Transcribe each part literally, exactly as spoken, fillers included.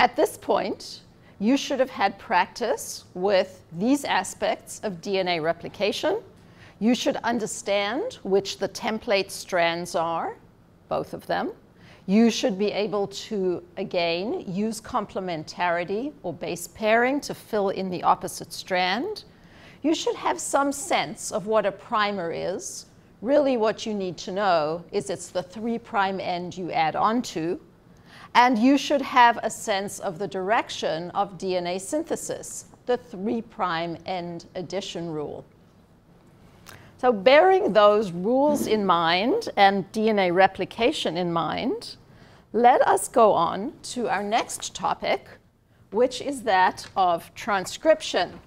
At this point, you should have had practice with these aspects of D N A replication. You should understand which the template strands are, both of them. You should be able to, again, use complementarity or base pairing to fill in the opposite strand. You should have some sense of what a primer is. Really what you need to know is it's the three prime end you add on to. And you should have a sense of the direction of D N A synthesis, the three prime end addition rule. So bearing those rules in mind and D N A replication in mind, let us go on to our next topic, which is that of transcription.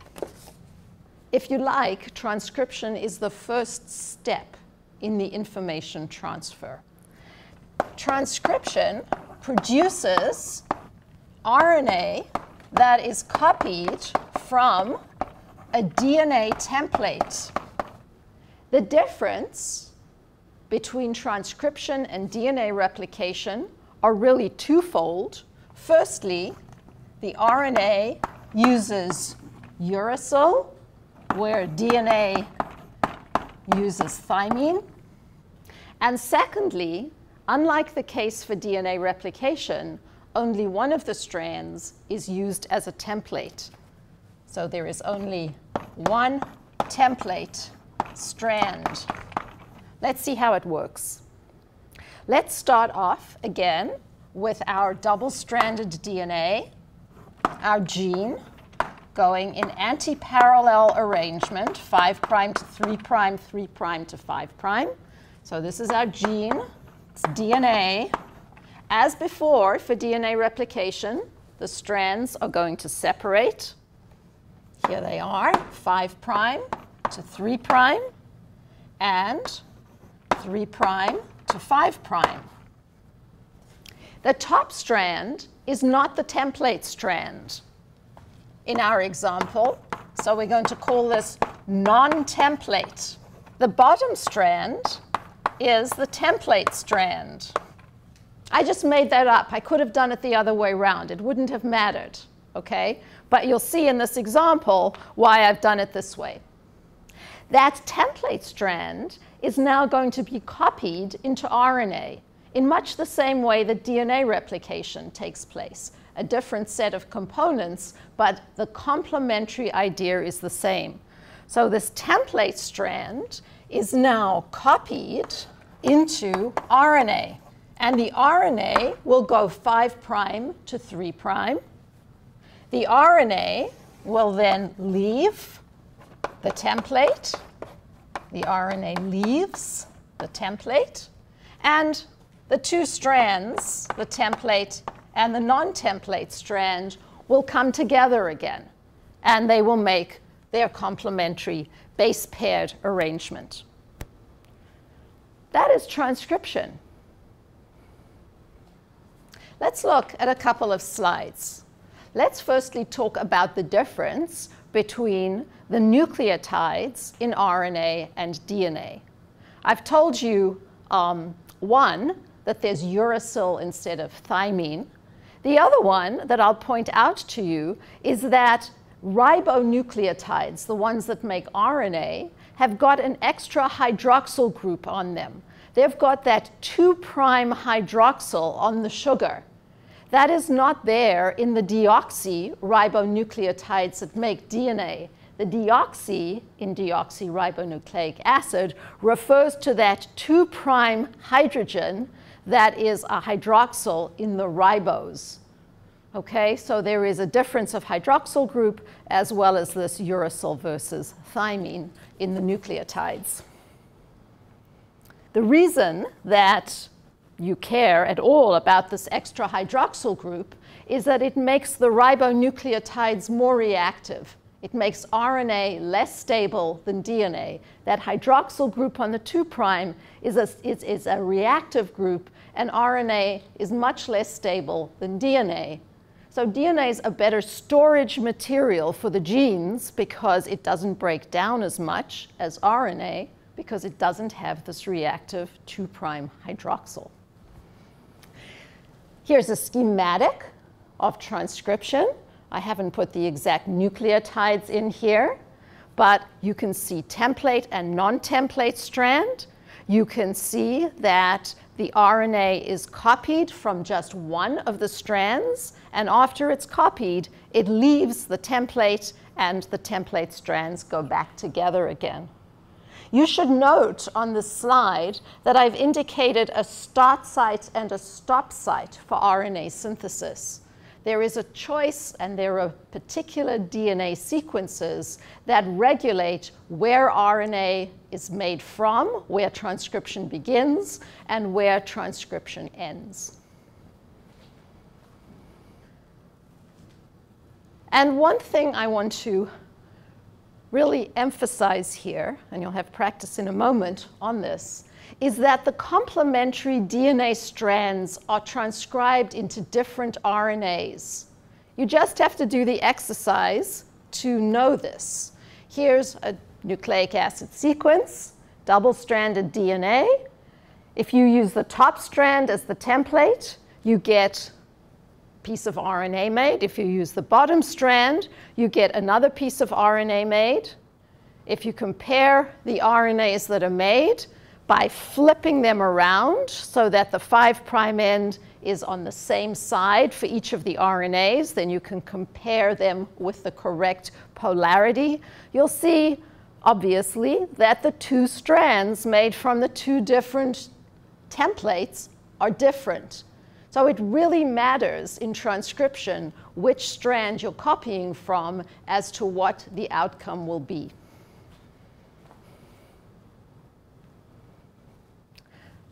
If you like, transcription is the first step in the information transfer. Transcription produces R N A that is copied from a D N A template. The difference between transcription and D N A replication are really twofold. Firstly, the R N A uses uracil, where D N A uses thymine. And secondly, unlike the case for D N A replication, only one of the strands is used as a template. So there is only one template strand. Let's see how it works. Let's start off again with our double-stranded D N A, our gene, going in anti-parallel arrangement, five prime to three prime, three prime to five prime. So this is our gene. It's D N A. As before for D N A replication, the strands are going to separate. Here they are, five prime to three prime, and three prime to five prime. The top strand is not the template strand in our example, so we're going to call this non-template. The bottom strand is the template strand. I just made that up. I could have done it the other way around. It wouldn't have mattered, okay? But you'll see in this example why I've done it this way. That template strand is now going to be copied into R N A in much the same way that D N A replication takes place. A different set of components, but the complementary idea is the same. So this template strand is now copied into R N A, and the R N A will go five prime to three prime. The R N A will then leave the template. The R N A leaves the template, and the two strands, the template and the non-template strand, will come together again, and they will make their complementary base-paired arrangement. That is transcription. Let's look at a couple of slides. Let's firstly talk about the difference between the nucleotides in R N A and D N A. I've told you, um, one, that there's uracil instead of thymine. The other one that I'll point out to you is that ribonucleotides, the ones that make R N A, have got an extra hydroxyl group on them. They've got that two prime hydroxyl on the sugar. That is not there in the deoxyribonucleotides that make D N A. The deoxy in deoxyribonucleic acid refers to that two prime hydrogen that is a hydroxyl in the ribose. Okay, so there is a difference of hydroxyl group as well as this uracil versus thymine in the nucleotides. The reason that you care at all about this extra hydroxyl group is that it makes the ribonucleotides more reactive. It makes R N A less stable than D N A. That hydroxyl group on the two prime is a, is, is a reactive group, and R N A is much less stable than D N A. So D N A is a better storage material for the genes because it doesn't break down as much as R N A because it doesn't have this reactive two prime hydroxyl. Here's a schematic of transcription. I haven't put the exact nucleotides in here, but you can see template and non-template strand. You can see that the R N A is copied from just one of the strands, and after it's copied, it leaves the template and the template strands go back together again. You should note on this slide that I've indicated a start site and a stop site for R N A synthesis. There is a choice, and there are particular D N A sequences that regulate where R N A is made from, where transcription begins, and where transcription ends. And one thing I want to really emphasize here, and you'll have practice in a moment on this, is that the complementary D N A strands are transcribed into different R N As. You just have to do the exercise to know this. Here's a nucleic acid sequence, double-stranded D N A. If you use the top strand as the template, you get a piece of R N A made. If you use the bottom strand, you get another piece of R N A made. If you compare the R N As that are made by flipping them around so that the five prime end is on the same side for each of the R N As, then you can compare them with the correct polarity. You'll see, obviously, that the two strands made from the two different templates are different. So it really matters in transcription which strand you're copying from as to what the outcome will be.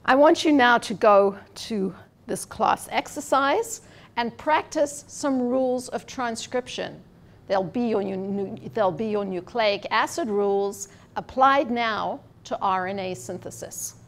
I want you now to go to this class exercise and practice some rules of transcription. They'll be your, they'll be your nucleic acid rules applied now to R N A synthesis.